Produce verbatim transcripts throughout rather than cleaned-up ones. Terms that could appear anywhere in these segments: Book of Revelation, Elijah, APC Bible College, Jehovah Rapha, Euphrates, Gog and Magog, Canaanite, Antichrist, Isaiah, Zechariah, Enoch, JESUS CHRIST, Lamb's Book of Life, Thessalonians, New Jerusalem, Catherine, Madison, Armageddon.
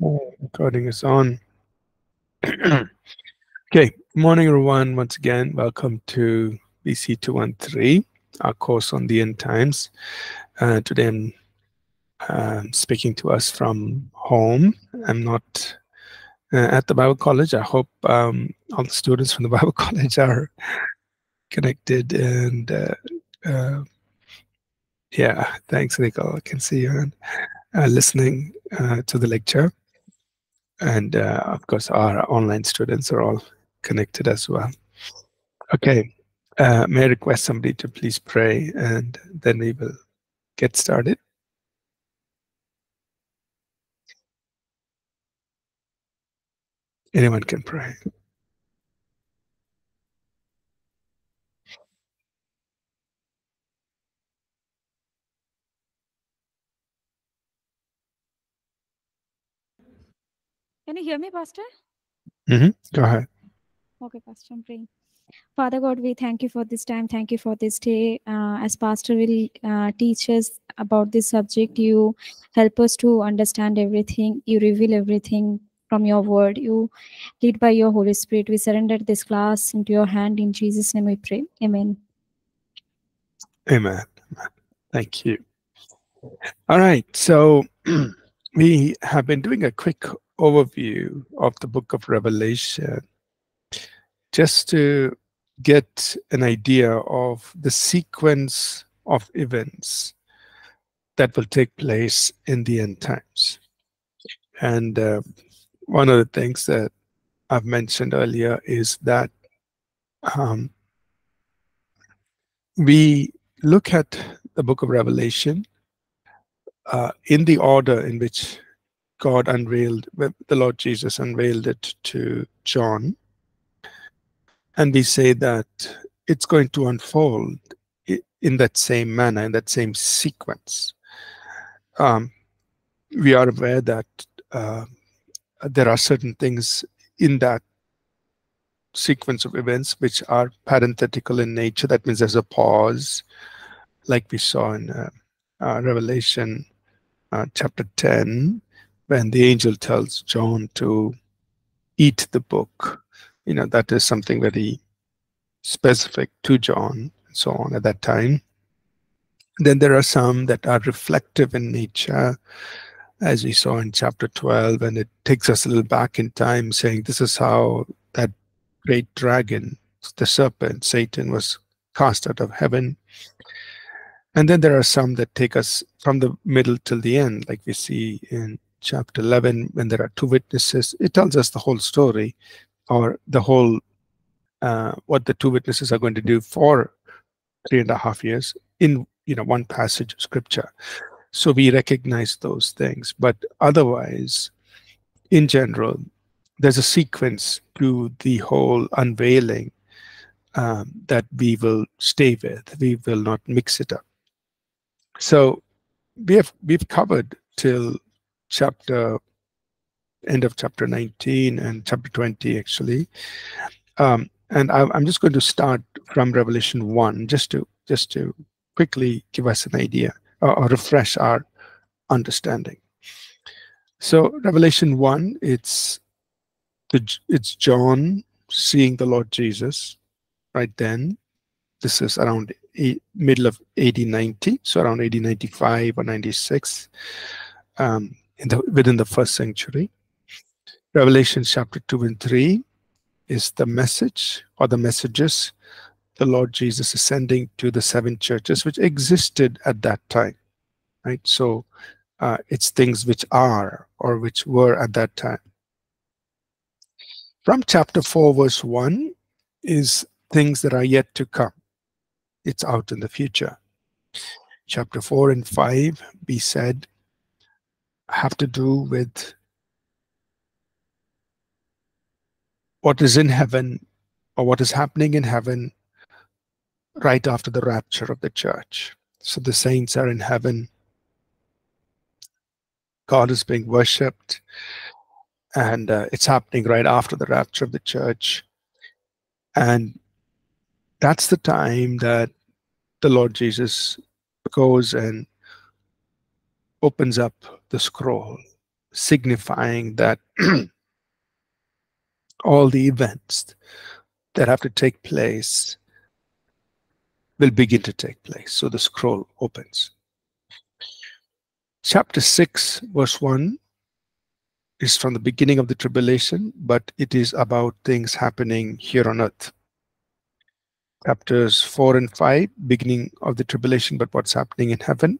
Recording is on. Okay, good morning everyone. Once again, welcome to B C two one three, our course on the end times. Uh, today I'm uh, speaking to us from home. I'm not uh, at the Bible College. I hope um, all the students from the Bible College are connected. And uh, uh, yeah, thanks Nicole. I can see you uh, listening uh, to the lecture. And uh, of course, our online students are all connected as well. Okay, uh, may I request somebody to please pray, and then we will get started. Anyone can pray. Can you hear me, Pastor? Mm-hmm. Go ahead. Okay, Pastor, I'm praying. Father God, we thank you for this time. Thank you for this day. Uh, as Pastor will uh, teach us about this subject, you help us to understand everything. You reveal everything from your word. You lead by your Holy Spirit. We surrender this class into your hand. In Jesus' name we pray. Amen. Amen. Thank you. All right. So we have been doing a quick overview of the book of Revelation, just to get an idea of the sequence of events that will take place in the end times. And uh, one of the things that I've mentioned earlier is that um, we look at the book of Revelation uh, in the order in which God unveiled, the Lord Jesus unveiled it to John. And we say that it's going to unfold in that same manner, in that same sequence. Um, we are aware that uh, there are certain things in that sequence of events which are parenthetical in nature. That means there's a pause, like we saw in uh, uh, Revelation uh, chapter ten. When the angel tells John to eat the book, you know, that is something very specific to John and so on at that time. Then there are some that are reflective in nature, as we saw in chapter twelve, and it takes us a little back in time, saying this is how that great dragon, the serpent, Satan, was cast out of heaven. And then there are some that take us from the middle till the end, like we see in chapter eleven, when there are two witnesses. It tells us the whole story, or the whole uh, what the two witnesses are going to do for three and a half years in you know one passage of scripture. So we recognize those things, but otherwise, in general, there's a sequence to the whole unveiling um, that we will stay with. We will not mix it up. So we have we've covered till chapter end of chapter nineteen and chapter twenty actually, um, and I, I'm just going to start from Revelation one just to just to quickly give us an idea, or, or refresh our understanding. So Revelation one, it's the, it's John seeing the Lord Jesus right then. This is around eight, middle of A D ninety, so around A D ninety-five or ninety-six. Um, In the, within the first century. Revelation chapter two and three is the message, or the messages the Lord Jesus is sending to the seven churches which existed at that time, right? So uh, it's things which are, or which were at that time. From chapter four verse one is things that are yet to come. It's out in the future. Chapter four and five, we said, have to do with what is in heaven, or what is happening in heaven right after the rapture of the church. So the saints are in heaven, God is being worshipped, and uh, it's happening right after the rapture of the church. And that's the time that the Lord Jesus goes and opens up the scroll, signifying that all the events that have to take place will begin to take place. So the scroll opens. Chapter six, verse one is from the beginning of the tribulation, but it is about things happening here on earth. Chapters four and five, beginning of the tribulation, but what's happening in heaven.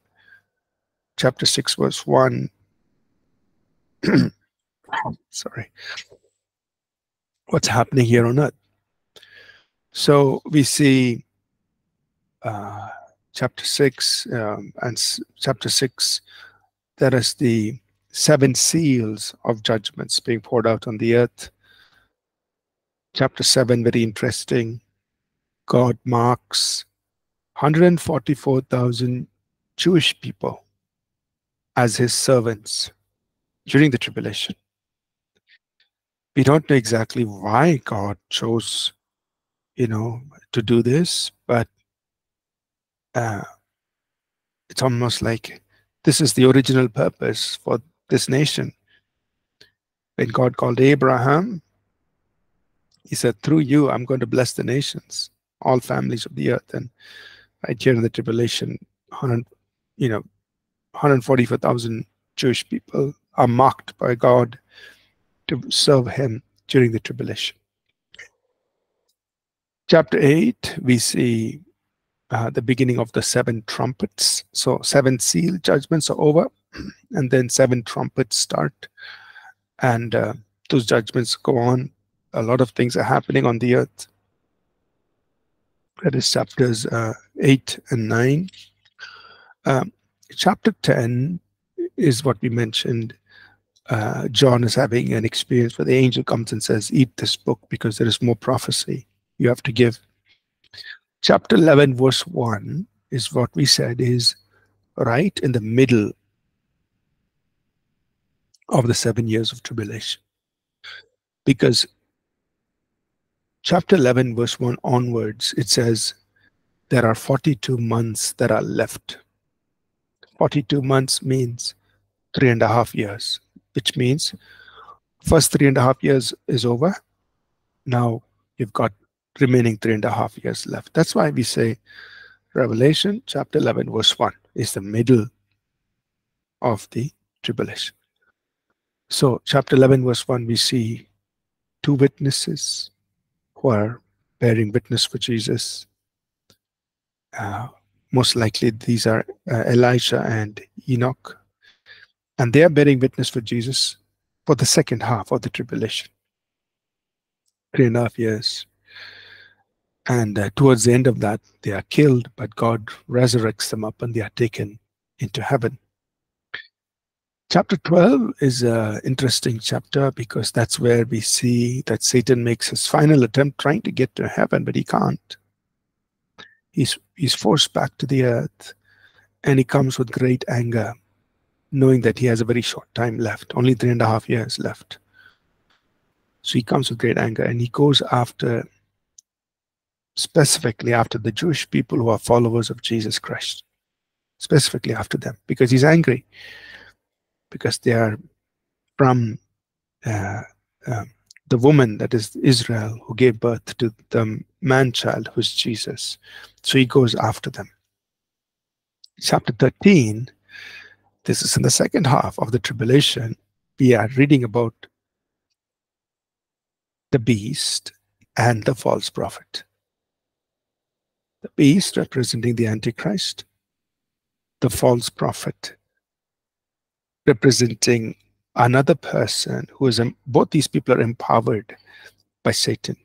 Chapter six, verse one. Sorry. What's happening here on earth. So we see uh, chapter six um, and chapter six, that is the seven seals of judgments being poured out on the earth. Chapter seven, very interesting. God marks one hundred forty-four thousand Jewish people as his servants during the tribulation. We don't know exactly why God chose, you know, to do this, but uh, it's almost like this is the original purpose for this nation. When God called Abraham, he said, through you, I'm going to bless the nations, all families of the earth. And right here in the tribulation, you know, one hundred forty-four thousand Jewish people are marked by God to serve him during the tribulation. Chapter eight, we see uh, the beginning of the seven trumpets. So seven seal judgments are over, and then seven trumpets start. And uh, those judgments go on. A lot of things are happening on the earth. That is chapters uh, eight and nine. Um, chapter ten is what we mentioned. Uh, John is having an experience where the angel comes and says, eat this book because there is more prophecy you have to give. Chapter eleven, verse one is what we said is right in the middle of the seven years of tribulation. Because chapter eleven, verse one onwards, it says, there are forty-two months that are left. forty-two months means three and a half years, which means first three and a half years is over. Now you've got remaining three and a half years left. That's why we say Revelation chapter eleven, verse one is the middle of the tribulation. So chapter eleven, verse one, we see two witnesses who are bearing witness for Jesus. Uh, most likely these are uh, Elijah and Enoch. And they are bearing witness for Jesus for the second half of the tribulation. Three and a half years. And uh, towards the end of that, they are killed, but God resurrects them up and they are taken into heaven. Chapter twelve is an interesting chapter because that's where we see that Satan makes his final attempt trying to get to heaven, but he can't. He's, he's forced back to the earth, and he comes with great anger, knowing that he has a very short time left, only three and a half years left. So he comes with great anger, and he goes after, specifically after the Jewish people who are followers of Jesus Christ, specifically after them, because he's angry, because they are from uh, uh, the woman that is Israel who gave birth to the man-child who is Jesus. So he goes after them. Chapter thirteen, this is in the second half of the tribulation. We are reading about the beast and the false prophet. The beast representing the Antichrist, the false prophet representing another person who is, both these people are empowered by Satan.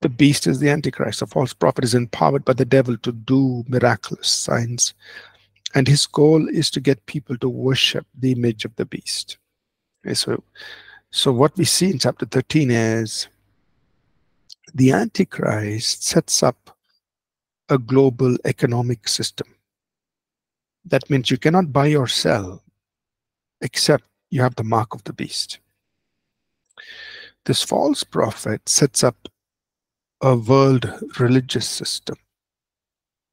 The beast is the Antichrist, the false prophet is empowered by the devil to do miraculous signs. And his goal is to get people to worship the image of the beast. Okay, so, so what we see in chapter thirteen is the Antichrist sets up a global economic system. That means you cannot buy or sell except you have the mark of the beast. This false prophet sets up a world religious system,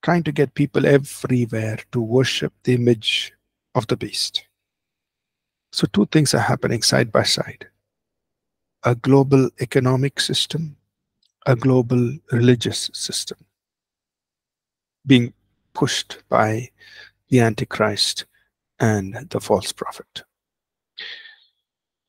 trying to get people everywhere to worship the image of the beast. So two things are happening side by side. A global economic system, a global religious system being pushed by the Antichrist and the false prophet.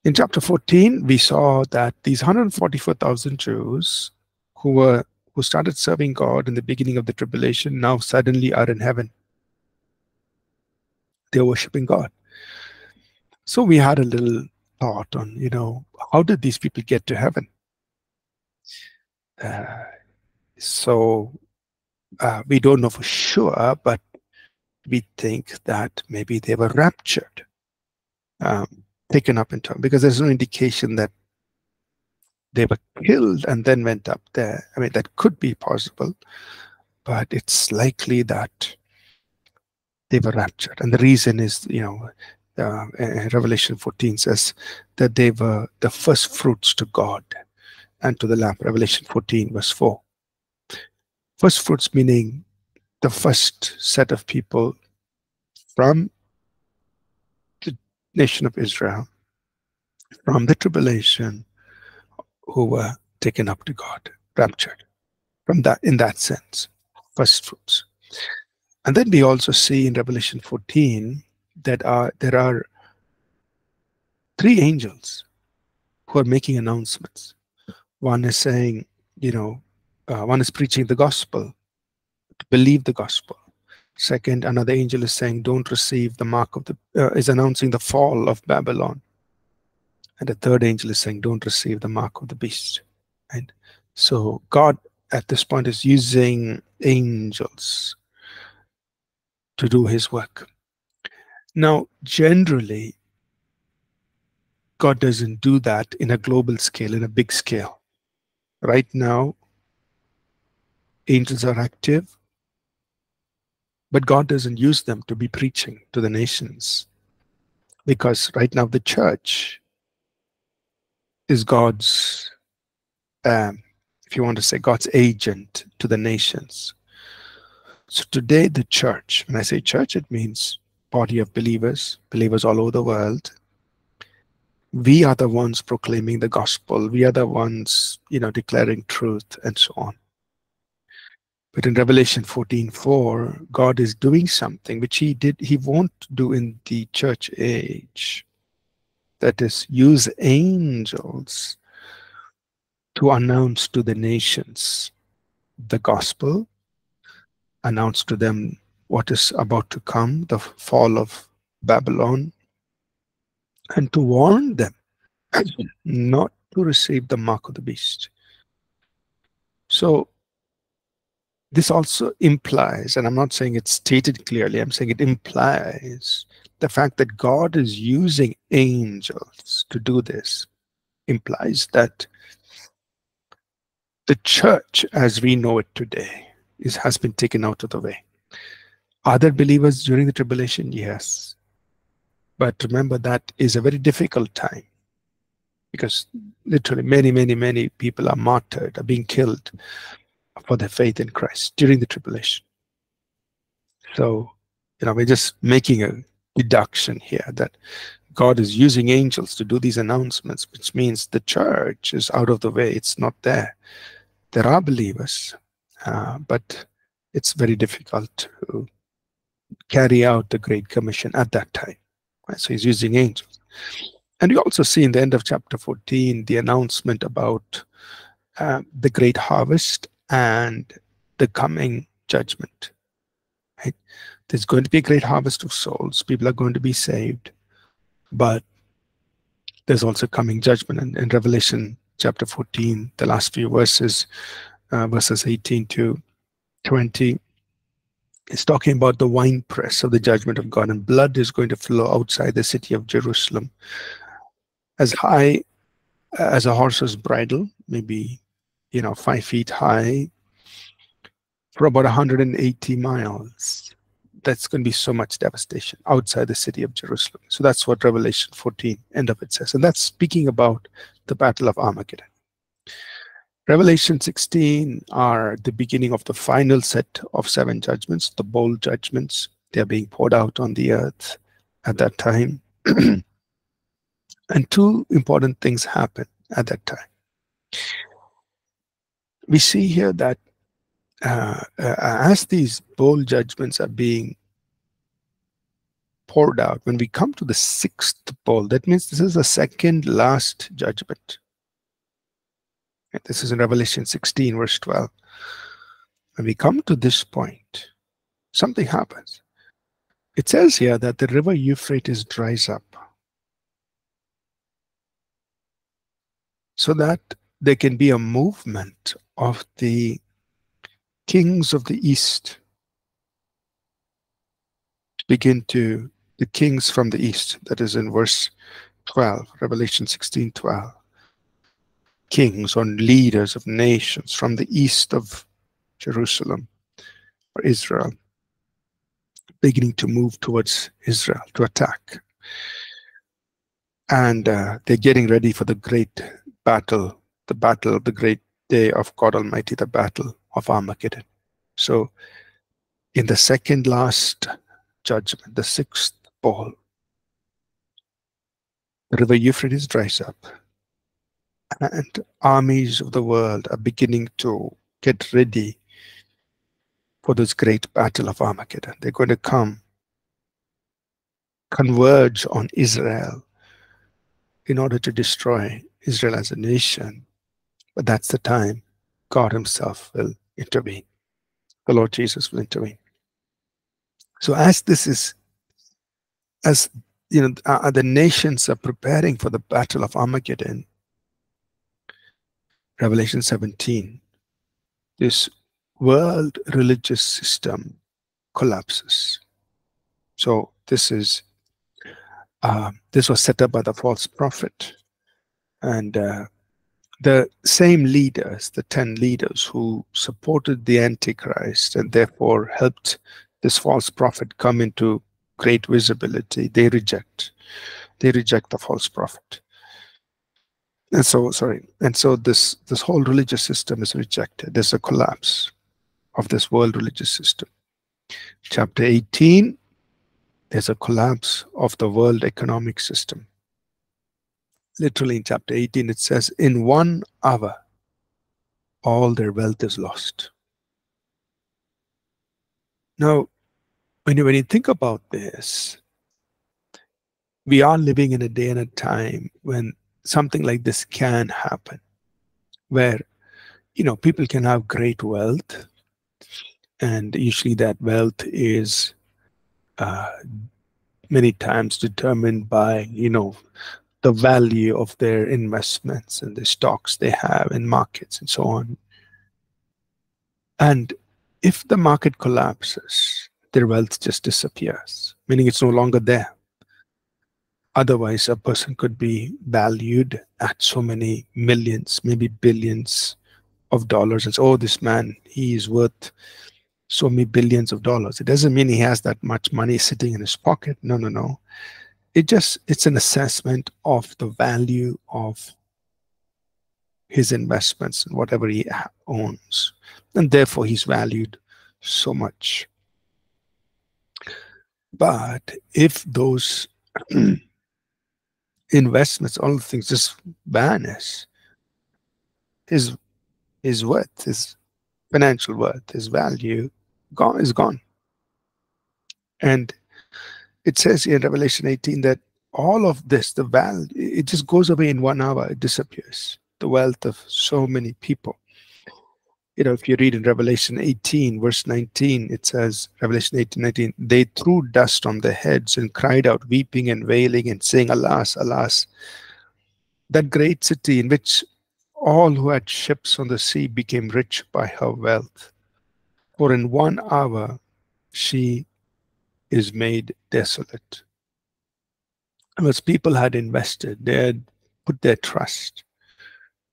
In chapter fourteen, we saw that these one hundred forty-four thousand Jews who were who started serving God in the beginning of the tribulation now suddenly are in heaven. They're worshiping God. So we had a little thought on, you know, how did these people get to heaven? Uh, so uh, we don't know for sure, but we think that maybe they were raptured, um, taken up in time, because there's no indication that they were killed and then went up there. I mean, that could be possible, but it's likely that they were raptured. And the reason is, you know, uh, Revelation fourteen says that they were the first fruits to God and to the Lamb. Revelation fourteen verse four. First fruits meaning the first set of people from the nation of Israel, from the tribulation, who were taken up to God, raptured, from that, in that sense, first fruits. And then we also see in Revelation fourteen that are, there are three angels who are making announcements. One is saying, you know, uh, one is preaching the gospel, believe the gospel. Second, another angel is saying, don't receive the mark of the, uh, is announcing the fall of Babylon. And the third angel is saying, don't receive the mark of the beast. Right? So God at this point is using angels to do his work. Now, generally, God doesn't do that in a global scale, in a big scale. Right now, angels are active, but God doesn't use them to be preaching to the nations, because right now the church is God's, um, if you want to say, God's agent to the nations. So today the church, when I say church, it means body of believers, believers all over the world. We are the ones proclaiming the gospel. We are the ones, you know, declaring truth and so on. But in Revelation fourteen four, God is doing something which he did, he won't do in the church age. That is, use angels to announce to the nations the gospel, announce to them what is about to come, the fall of Babylon, and to warn them not to receive the mark of the beast. So this also implies, and I'm not saying it's stated clearly, I'm saying it implies, the fact that God is using angels to do this implies that the church as we know it today is, has been taken out of the way. Are there believers during the tribulation? Yes. But remember, that is a very difficult time, because literally many, many, many people are martyred, are being killed for their faith in Christ during the tribulation. So, you know, we're just making a deduction here that God is using angels to do these announcements, which means the church is out of the way. It's not there. There are believers, uh, but it's very difficult to carry out the Great Commission at that time. Right? So he's using angels. And you also see in the end of chapter fourteen the announcement about uh, the great harvest and the coming judgment. Right? There's going to be a great harvest of souls. People are going to be saved, but there's also coming judgment. And in Revelation chapter fourteen, the last few verses, uh, verses eighteen to twenty, is talking about the winepress of the judgment of God, and blood is going to flow outside the city of Jerusalem, as high as a horse's bridle, maybe, you know, five feet high, for about one hundred eighty miles. That's going to be so much devastation outside the city of Jerusalem. So that's what Revelation fourteen, end of it, says. And that's speaking about the battle of Armageddon. Revelation sixteen are the beginning of the final set of seven judgments, the bold judgments. They're being poured out on the earth at that time. And two important things happen at that time. We see here that uh, as these bold judgments are being poured out, when we come to the sixth bowl, that means this is the second last judgment. This is in Revelation sixteen verse twelve. When we come to this point, something happens. It says here that the river Euphrates dries up so that there can be a movement of the kings of the east, begin to the kings from the east. That is in verse twelve, Revelation sixteen, twelve. Kings or leaders of nations from the east of Jerusalem or Israel, beginning to move towards Israel to attack. And uh, they're getting ready for the great battle, the battle of the great day of God Almighty, the battle of Armageddon. So in the second last judgment, the sixth bowl, the river Euphrates dries up, and armies of the world are beginning to get ready for this great battle of Armageddon. They're going to come, converge on Israel in order to destroy Israel as a nation. But that's the time God himself will intervene. The Lord Jesus will intervene. So as this is, as you know, uh, the nations are preparing for the battle of Armageddon, Revelation seventeen, this world religious system collapses. So this is uh, this was set up by the false prophet, and uh, the same leaders, the ten leaders who supported the Antichrist and therefore helped this false prophet come into great visibility, they reject. They reject the false prophet. And so, sorry, and so this, this whole religious system is rejected. There's a collapse of this world religious system. Chapter eighteen, there's a collapse of the world economic system. Literally in chapter eighteen, it says, in one hour, all their wealth is lost. Now, when you, when you think about this, we are living in a day and a time when something like this can happen, where, you know, people can have great wealth, and usually that wealth is uh, many times determined by, you know, the value of their investments and the stocks they have in markets and so on. And if the market collapses, their wealth just disappears, meaning it's no longer there. Otherwise, a person could be valued at so many millions, maybe billions of dollars. And so, oh, this man, he is worth so many billions of dollars. It doesn't mean he has that much money sitting in his pocket. No, no, no. It just, it's an assessment of the value of his investments and whatever he owns. And therefore, he's valued so much. But if those investments, all the things just vanish, his his worth, his financial worth, his value gone is gone. And it says in Revelation eighteen that all of this, the value, it just goes away in one hour, it disappears. The wealth of so many people. You know, if you read in Revelation eighteen, verse nineteen, it says, Revelation eighteen, nineteen, they threw dust on their heads and cried out, weeping and wailing and saying, alas, alas, that great city in which all who had ships on the sea became rich by her wealth. For in one hour she is made desolate. Because people had invested, they had put their trust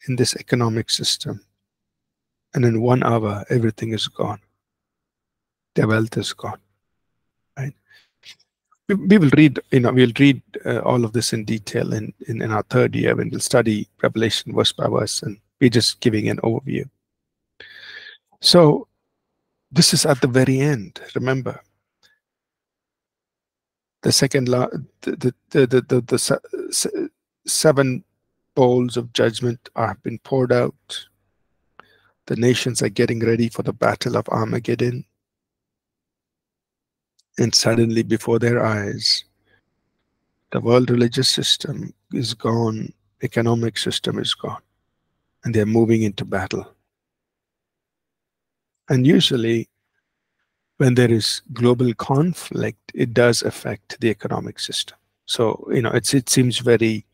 in this economic system. And in one hour, everything is gone. Their wealth is gone. Right? We, we will read, you know, we'll read uh, all of this in detail in, in, in our third year when we'll study Revelation verse by verse, and we're just giving an overview. So, this is at the very end. Remember, the second, la the, the, the, the, the, the, the seven bowls of judgment have been poured out. The nations are getting ready for the battle of Armageddon. And suddenly, before their eyes, the world religious system is gone, economic system is gone, and they're moving into battle. And usually, when there is global conflict, it does affect the economic system. So, you know, it's, it seems very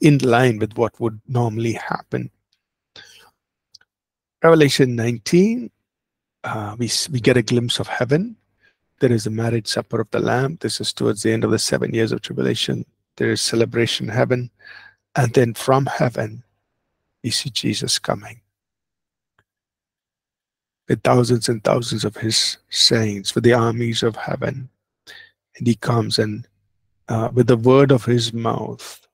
in line with what would normally happen. Revelation nineteen, uh, we, we get a glimpse of heaven. There is the marriage supper of the Lamb. This is towards the end of the seven years of tribulation. There is celebration in heaven. And then from heaven, we see Jesus coming with thousands and thousands of his saints, with the armies of heaven. And he comes and uh, with the word of his mouth,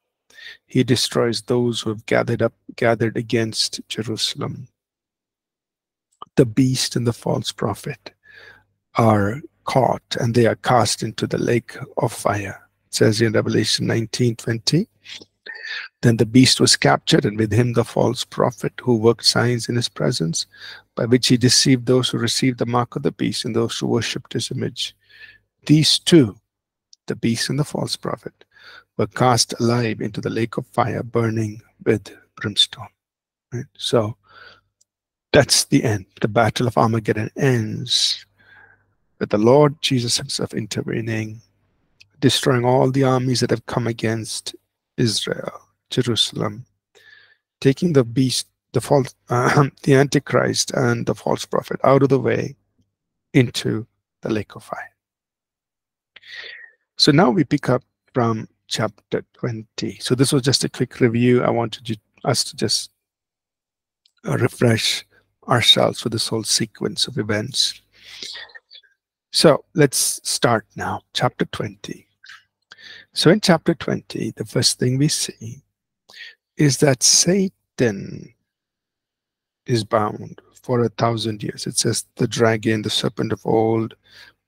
he destroys those who have gathered up, gathered against Jerusalem. The beast and the false prophet are caught, and they are cast into the lake of fire. It says in Revelation nineteen twenty, then the beast was captured, and with him the false prophet who worked signs in his presence, by which he deceived those who received the mark of the beast and those who worshipped his image. These two, the beast and the false prophet, were cast alive into the lake of fire, burning with brimstone. Right? So that's the end. The battle of Armageddon ends with the Lord Jesus himself intervening, destroying all the armies that have come against Israel, Jerusalem, taking the beast, the false, uh, the Antichrist and the false prophet out of the way into the lake of fire. So now we pick up from chapter twenty. So this was just a quick review. I wanted you, us to just refresh ourselves with this whole sequence of events. So let's start now, chapter twenty. So in chapter twenty, the first thing we see is that Satan is bound for a thousand years. It says the dragon, the serpent of old,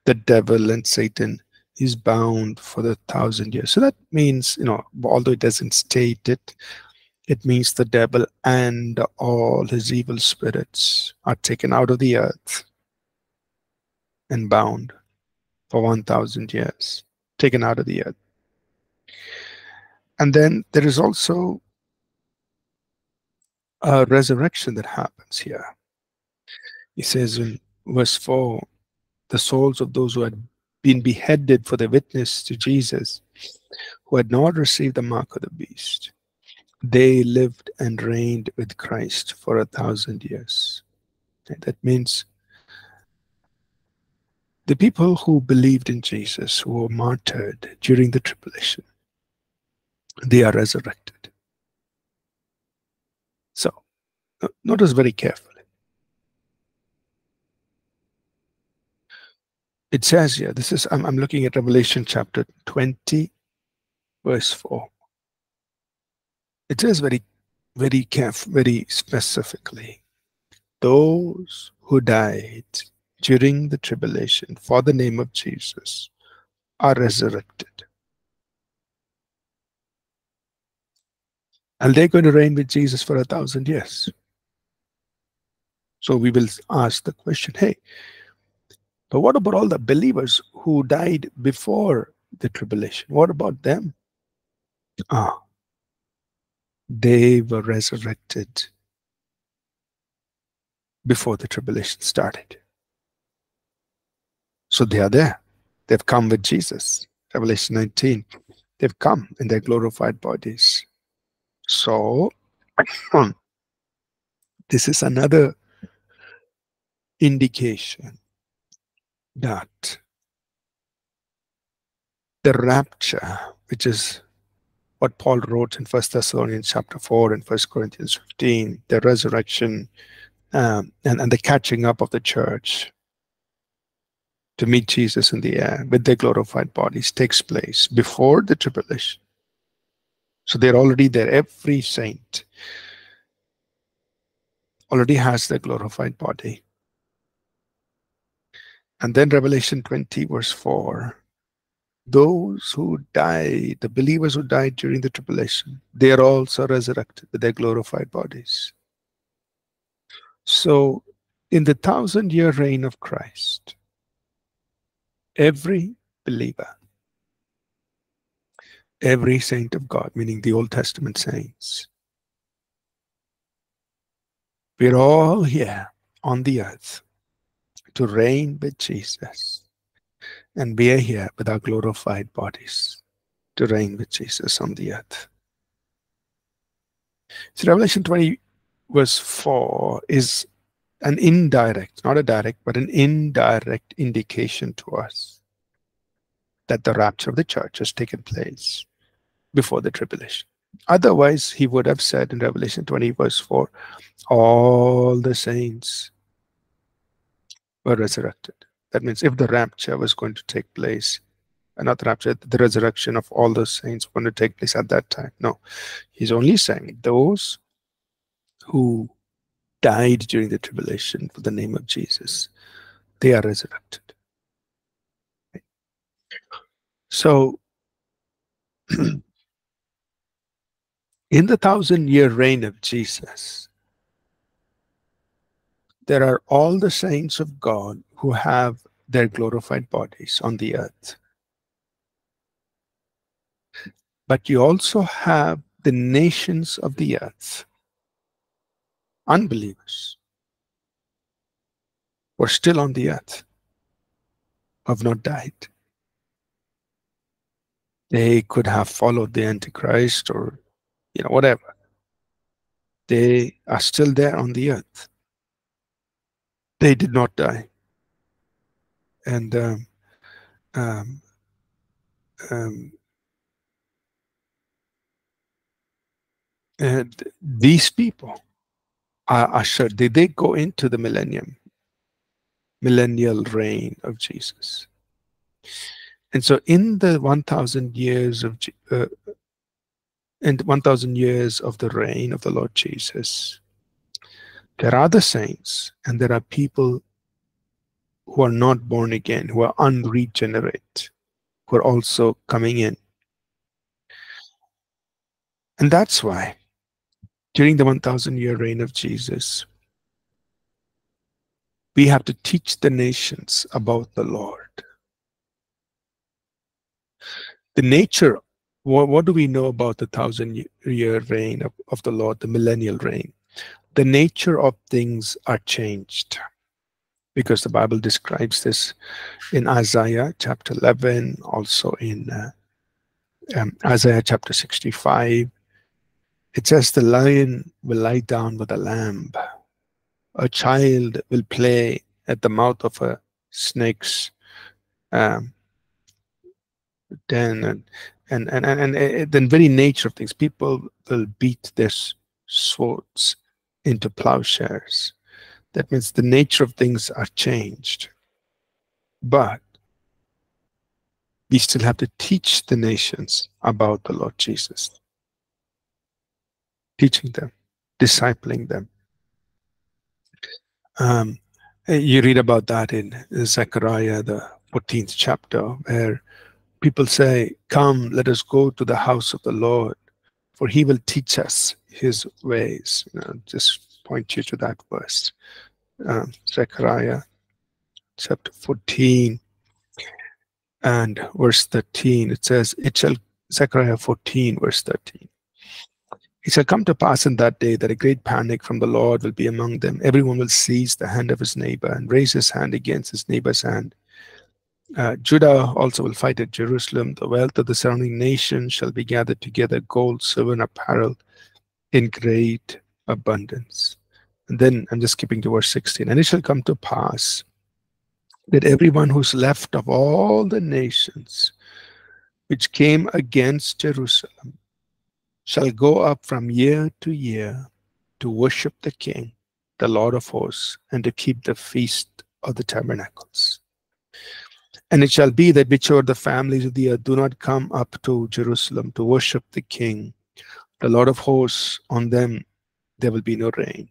the devil and Satan is bound for the thousand years. So that means, you know, although it doesn't state it, it means the devil and all his evil spirits are taken out of the earth and bound for one thousand years, taken out of the earth. And then there is also a resurrection that happens here. It says in verse four, the souls of those who had been beheaded for their witness to Jesus, who had not received the mark of the beast, they lived and reigned with Christ for a thousand years. And that means the people who believed in Jesus, who were martyred during the tribulation, they are resurrected. So, notice very carefully. It says here, this is, I'm, I'm looking at Revelation chapter twenty, verse four. It says very, very carefully, very specifically, those who died during the tribulation for the name of Jesus are resurrected. And they're going to reign with Jesus for a thousand years. So we will ask the question, hey, but what about all the believers who died before the tribulation? What about them? Ah, they were resurrected before the tribulation started. So they are there. They've come with Jesus. Revelation nineteen. They've come in their glorified bodies. So, this is another indication that the rapture, which is what Paul wrote in First Thessalonians chapter four and First Corinthians fifteen, the resurrection um, and, and the catching up of the church to meet Jesus in the air with their glorified bodies takes place before the tribulation. So they're already there. Every saint already has their glorified body. And then Revelation twenty verse four, Those who died, the believers who died during the tribulation, they are also resurrected with their glorified bodies. So, in the thousand-year reign of Christ, every believer, every saint of God, meaning the Old Testament saints, we're all here on the earth to reign with Jesus. And we are here with our glorified bodies to reign with Jesus on the earth. So Revelation twenty verse four is an indirect, not a direct, but an indirect indication to us that the rapture of the church has taken place before the tribulation. Otherwise, he would have said in Revelation twenty verse four, all the saints were resurrected. That means if the rapture was going to take place, not the rapture, the resurrection of all the saints was going to take place at that time. No, he's only saying those who died during the tribulation for the name of Jesus, they are resurrected. Right? So, in the thousand-year reign of Jesus, there are all the saints of God who have their glorified bodies on the earth. But you also have the nations of the earth, unbelievers, who are still on the earth, who have not died. They could have followed the Antichrist or, you know, whatever. They are still there on the earth. They did not die. And um, um, um, and these people are ushered. They, they go into the millennium, millennial reign of Jesus. And so, in the one thousand years of uh, in one thousand years of the reign of the Lord Jesus, there are the saints, and there are people who are not born again, who are unregenerate, who are also coming in. And that's why during the one thousand year reign of Jesus, we have to teach the nations about the Lord. The nature, what, what do we know about the thousand year reign of, of the Lord, the millennial reign? The nature of things are changed, because the Bible describes this in Isaiah chapter eleven, also in uh, um, Isaiah chapter sixty-five. It says, the lion will lie down with a lamb. A child will play at the mouth of a snake's um, den. And, and, and, and, and, and the very nature of things, people will beat their swords into plowshares. That means the nature of things are changed. But we still have to teach the nations about the Lord Jesus. Teaching them, discipling them. Um, you read about that in Zechariah, the fourteenth chapter, where people say, come, let us go to the house of the Lord, for he will teach us his ways. You know, just point you to that verse, um, Zechariah chapter fourteen and verse thirteen. It says, it shall, Zechariah fourteen verse thirteen, it shall come to pass in that day that a great panic from the Lord will be among them. Everyone will seize the hand of his neighbor and raise his hand against his neighbor's hand. Uh, Judah also will fight at Jerusalem. The wealth of the surrounding nations shall be gathered together, gold, silver, and apparel in great abundance. And then I'm just skipping to verse sixteen. And it shall come to pass that everyone who's left of all the nations which came against Jerusalem shall go up from year to year to worship the King, the Lord of hosts, and to keep the feast of the tabernacles. And it shall be that whichever the families of the earth do not come up to Jerusalem to worship the King, the Lord of hosts, on them there will be no rain.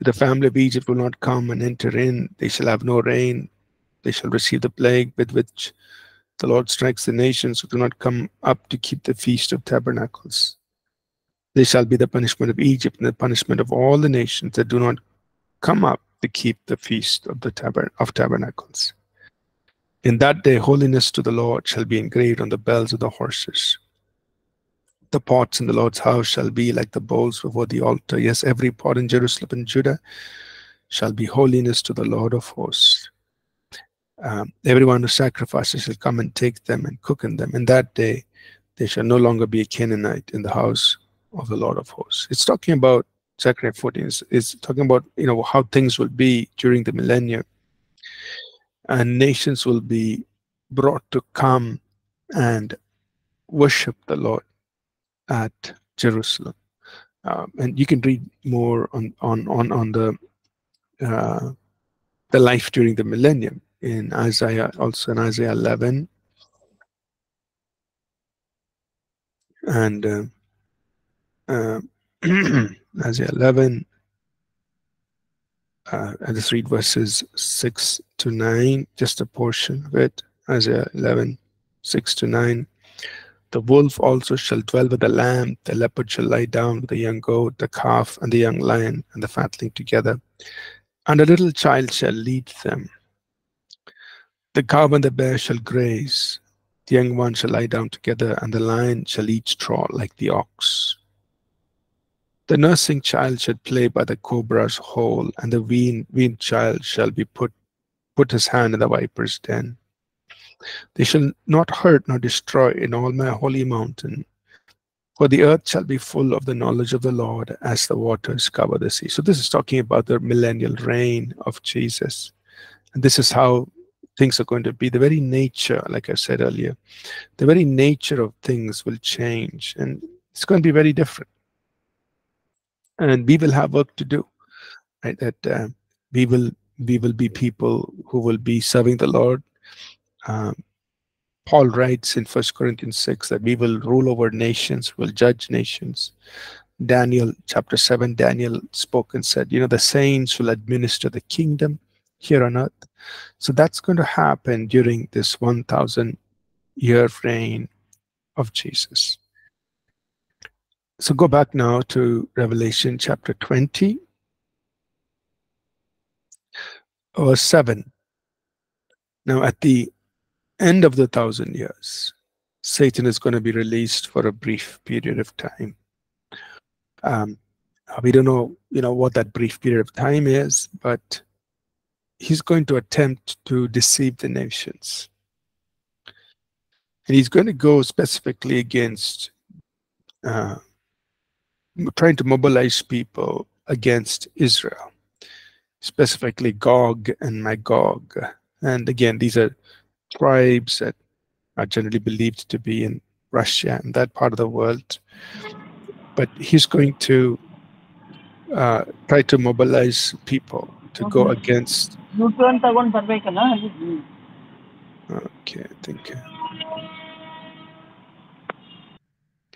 The family of Egypt will not come and enter in. They shall have no rain. They shall receive the plague with which The Lord strikes the nations who do not come up to keep the Feast of Tabernacles. This shall be the punishment of Egypt and the punishment of all the nations that do not come up to keep the Feast of the tabern of Tabernacles. In that day, holiness to the Lord shall be engraved on the bells of the horses. The pots in the Lord's house shall be like the bowls before the altar. Yes, every pot in Jerusalem and Judah shall be holiness to the Lord of hosts. Um, everyone who sacrifices shall come and take them and cook in them. In that day, there shall no longer be a Canaanite in the house of the Lord of hosts. It's talking about Zechariah fourteen. It's, it's talking about, you know, how things will be during the millennium. And nations will be brought to come and worship the Lord at Jerusalem. Um, and you can read more on, on, on, on the, uh, the life during the millennium. In Isaiah, also in Isaiah eleven, and uh, uh, Isaiah eleven, uh, I just read verses six to nine, just a portion of it. Isaiah eleven, six to nine. The wolf also shall dwell with the lamb. The leopard shall lie down with the young goat, the calf, and the young lion, and the fatling together, and a little child shall lead them. The cow and the bear shall graze, the young one shall lie down together, and the lion shall eat straw like the ox. The nursing child shall play by the cobra's hole, and the weaned, weaned child shall be put, put his hand in the viper's den. They shall not hurt nor destroy in all my holy mountain, for the earth shall be full of the knowledge of the Lord as the waters cover the sea. So this is talking about the millennial reign of Jesus. And this is how things are going to be. The very nature, like I said earlier, the very nature of things will change, and it's going to be very different. And we will have work to do, right? That uh, we will we will be people who will be serving the Lord. Um, Paul writes in First Corinthians six that we will rule over nations, will judge nations. Daniel chapter seven, Daniel spoke and said, you know, the saints will administer the kingdom here on earth. So that's going to happen during this one thousand year reign of Jesus. So go back now to Revelation chapter twenty, verse seven. Now at the end of the thousand years, Satan is going to be released for a brief period of time. Um, we don't know, you know, what that brief period of time is, but he's going to attempt to deceive the nations. And he's going to go specifically against, uh, trying to mobilize people against Israel, specifically Gog and Magog. And again, these are tribes that are generally believed to be in Russia and that part of the world. But he's going to uh, try to mobilize people to go against. Okay, I think.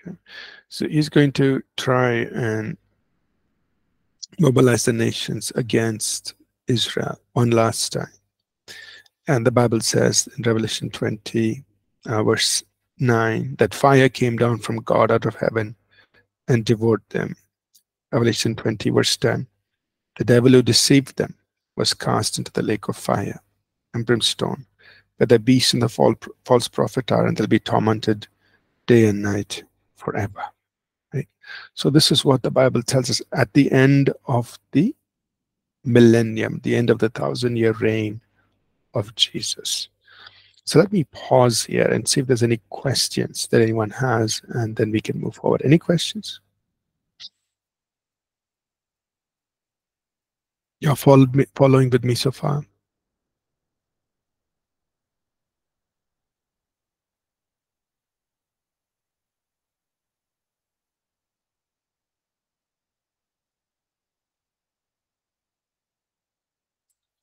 Okay. So he's going to try and mobilize the nations against Israel one last time. And the Bible says in Revelation twenty, verse nine, that fire came down from God out of heaven and devoured them. Revelation twenty, verse ten. The devil who deceived them was cast into the lake of fire and brimstone, where the beast and the false prophet are, and they'll be tormented day and night forever. Right? So this is what the Bible tells us at the end of the millennium, the end of the thousand-year reign of Jesus. So let me pause here and see if there's any questions that anyone has, and then we can move forward. Any questions? You're followed me, following with me so far?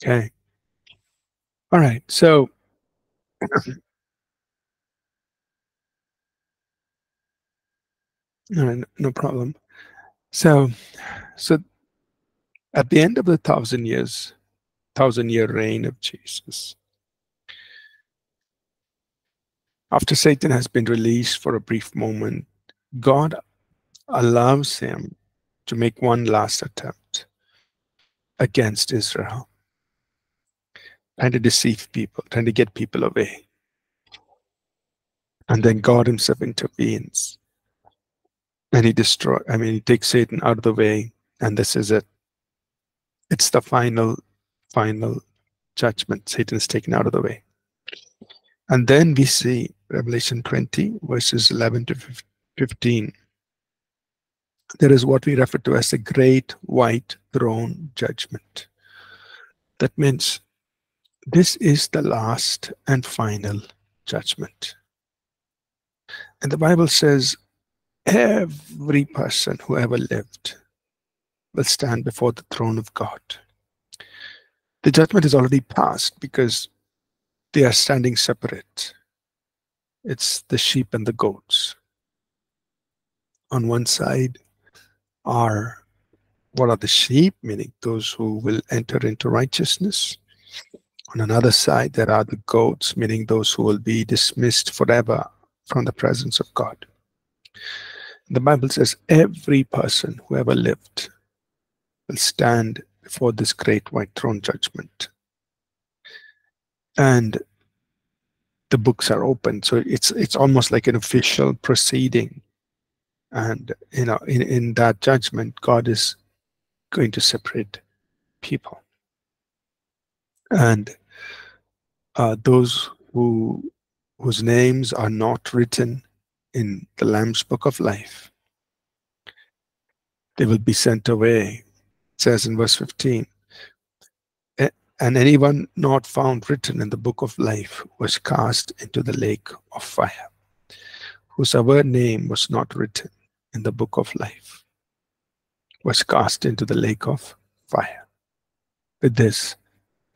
Okay. All right. So no, no problem. So, so at the end of the thousand years, thousand year reign of Jesus, After Satan has been released for a brief moment, God allows him to make one last attempt against Israel, trying to deceive people, trying to get people away. And then God himself intervenes, and he destroys, I mean, he takes Satan out of the way, and this is it. It's the final, final judgment. Satan is taken out of the way. And then we see Revelation twenty, verses eleven to fifteen. There is what we refer to as the great white throne judgment. That means this is the last and final judgment. And the Bible says every person who ever lived will stand before the throne of God. The judgment is already passed because they are standing separate. It's the sheep and the goats. On one side are what are the sheep, meaning those who will enter into righteousness. On another side, there are the goats, meaning those who will be dismissed forever from the presence of God. The Bible says every person who ever lived will stand before this great white throne judgment. And the books are open, so it's it's almost like an official proceeding. And you know, in, in that judgment, God is going to separate people. And uh, those who whose names are not written in the Lamb's Book of Life, they will be sent away. It says in verse fifteen, and anyone not found written in the Book of Life was cast into the lake of fire. Whosoever name was not written in the Book of Life was cast into the lake of fire. With this,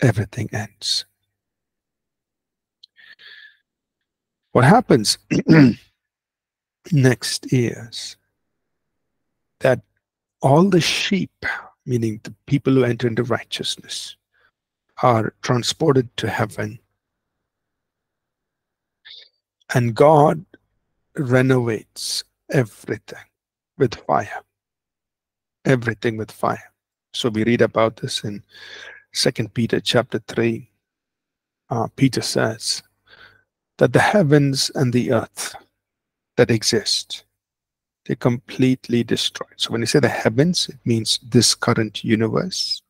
everything ends. What happens next is that all the sheep, meaning the people who enter into righteousness, are transported to heaven, and God renovates everything with fire. Everything with fire. So we read about this in Second Peter chapter three. Uh, Peter says that the heavens and the earth that exist, they're completely destroyed. So when you say the heavens, it means this current universe.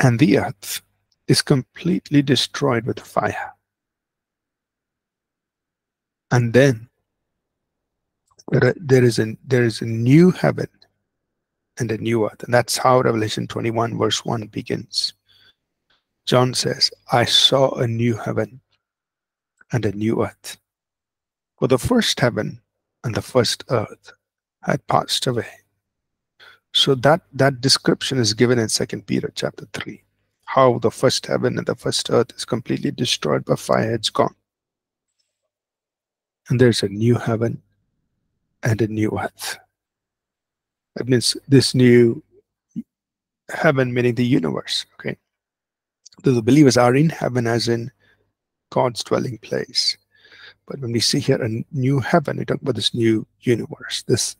And the earth is completely destroyed with fire. And then there is, a, there is a new heaven and a new earth. And that's how Revelation twenty-one verse one begins. John says, I saw a new heaven and a new earth. For the first heaven and the first earth had passed away. So that, that description is given in Second Peter chapter three, how the first heaven and the first earth is completely destroyed by fire, it's gone. And there's a new heaven and a new earth. That means this new heaven, meaning the universe, okay? So the believers are in heaven as in God's dwelling place. But when we see here a new heaven, we talk about this new universe, this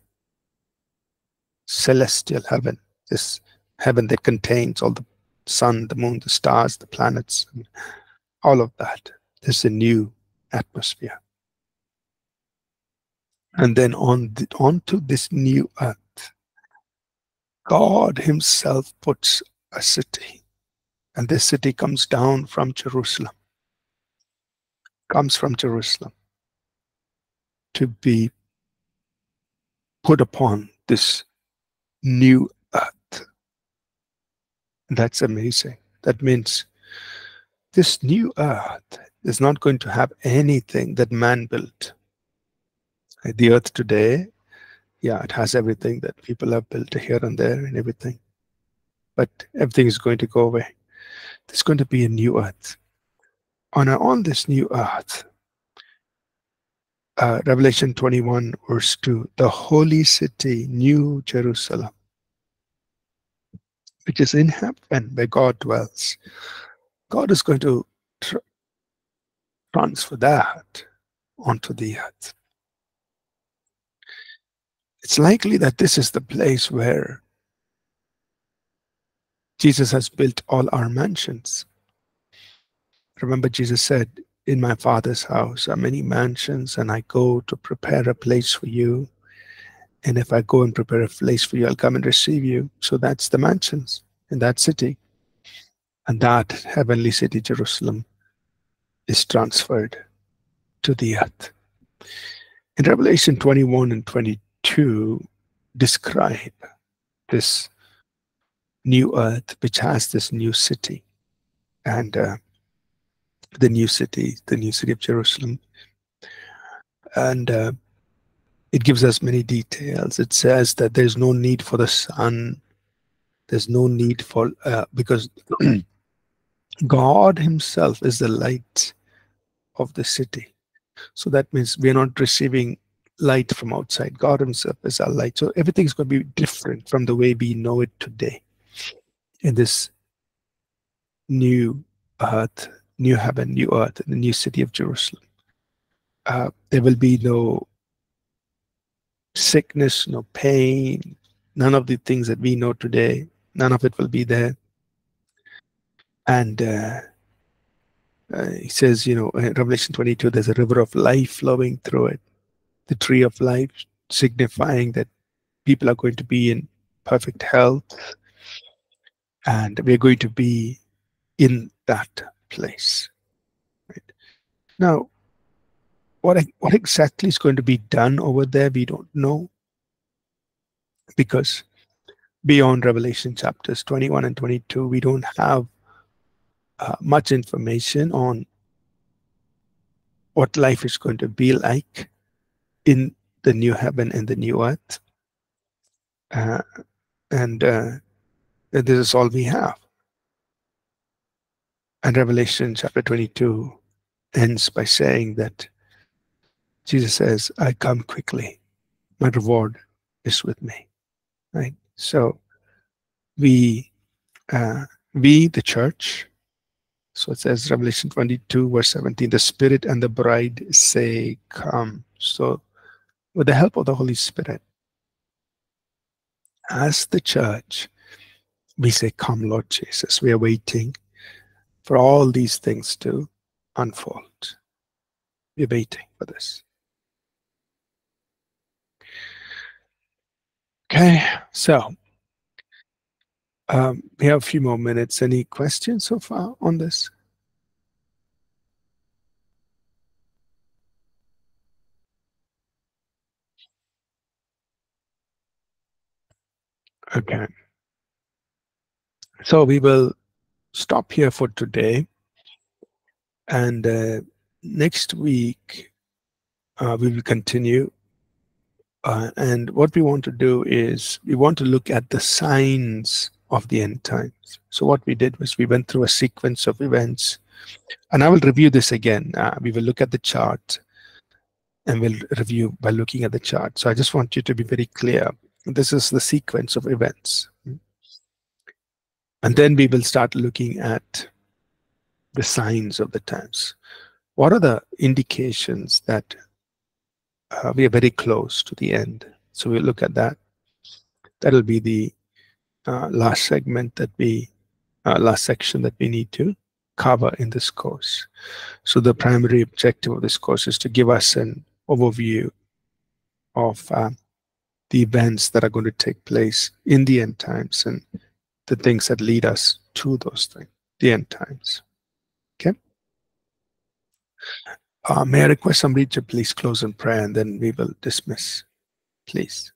celestial heaven, this heaven that contains all the sun, the moon, the stars, the planets, and all of that. There's a new atmosphere. And then on the, onto this new earth, God himself puts a city. And this city comes down from Jerusalem. Comes from Jerusalem to be put upon this new earth. That's amazing. That means this new earth is not going to have anything that man built. The earth today, yeah, it has everything that people have built here and there and everything. But everything is going to go away. There's going to be a new earth. On, on this new earth, uh, Revelation twenty-one verse two, the holy city, New Jerusalem, which is in heaven where God dwells. God is going to transfer that onto the earth. It's likely that this is the place where Jesus has built all our mansions. Remember, Jesus said, "In my Father's house are many mansions, and I go to prepare a place for you. And if I go and prepare a place for you, I'll come and receive you." So that's the mansions in that city. And that heavenly city, Jerusalem, is transferred to the earth. In Revelation twenty-one and twenty-two, describe this new earth, which has this new city. And uh, the new city, the new city of Jerusalem. And uh, it gives us many details. It says that there's no need for the sun. There's no need for, uh, because God himself is the light of the city. So that means we're not receiving light from outside. God himself is our light. So everything's going to be different from the way we know it today in this new earth, new heaven, new earth, in the new city of Jerusalem. Uh, there will be no sickness, no pain, none of the things that we know today, none of it will be there. And uh, uh, he says, you know, in Revelation twenty-two, there's a river of life flowing through it, the tree of life, signifying that people are going to be in perfect health, and we're going to be in that place. Right? Now, what, what exactly is going to be done over there, we don't know. Because beyond Revelation chapters twenty-one and twenty-two, we don't have uh, much information on what life is going to be like in the new heaven and the new earth. Uh, and uh, this is all we have. And Revelation chapter twenty-two ends by saying that Jesus says, "I come quickly, my reward is with me." Right? So we, uh, we, the church, so it says Revelation twenty-two, verse seventeen, the Spirit and the bride say, "Come." So with the help of the Holy Spirit, as the church, we say, "Come, Lord Jesus." We are waiting for all these things to unfold. We're waiting for this. Okay, so um, we have a few more minutes. Any questions so far on this? Okay. So we will stop here for today. And uh, next week, uh, we will continue. Uh, and what we want to do is we want to look at the signs of the end times. So what we did was we went through a sequence of events, and I will review this again. Uh, we will look at the chart, and we'll review by looking at the chart. So I just want you to be very clear. This is the sequence of events. And then we will start looking at the signs of the times. What are the indications that Uh, we are very close to the end? So we'll look at that. That'll be the uh, last segment that we, uh, last section that we need to cover in this course. So the primary objective of this course is to give us an overview of uh, the events that are going to take place in the end times and the things that lead us to those things, the end times. Okay? Uh, may I request somebody to please close in prayer, and then we will dismiss, please.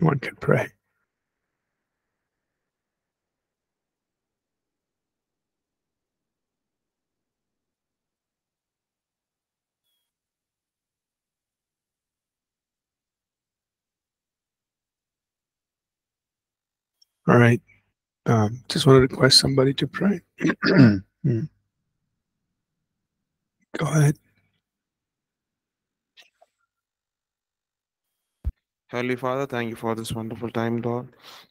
One can pray. All right. Um, just want to request somebody to pray. Hmm. Go ahead. Heavenly Father, thank you for this wonderful time, Lord.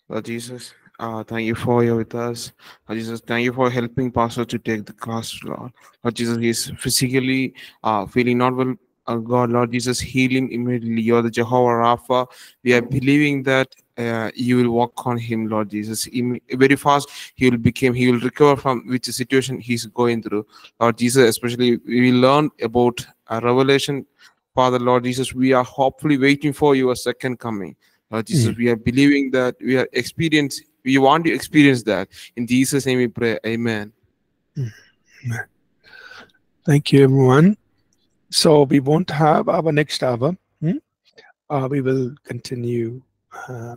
Lord Jesus, uh, thank you for you're with us. Lord Jesus, thank you for helping Pastor to take the class, Lord. Lord Jesus, he is physically uh, feeling not well. Oh God, Lord Jesus, healing immediately. You're the Jehovah Rapha. We are believing that uh, you will walk on him, Lord Jesus. He, very fast, he will become, he will recover from which situation he's going through. Lord Jesus, especially we learned about a revelation. Father, Lord Jesus, we are hopefully waiting for your second coming. Lord Jesus, mm-hmm. we are believing that we are experienced, we want to experience that. In Jesus' name we pray. Amen. Mm-hmm. Thank you, everyone. So we won't have our next hour. Hmm? Uh, we will continue uh,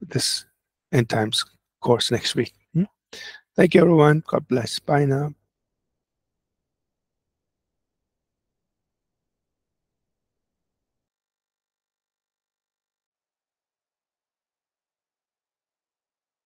this End Times course next week. Hmm? Thank you, everyone. God bless. Bye now.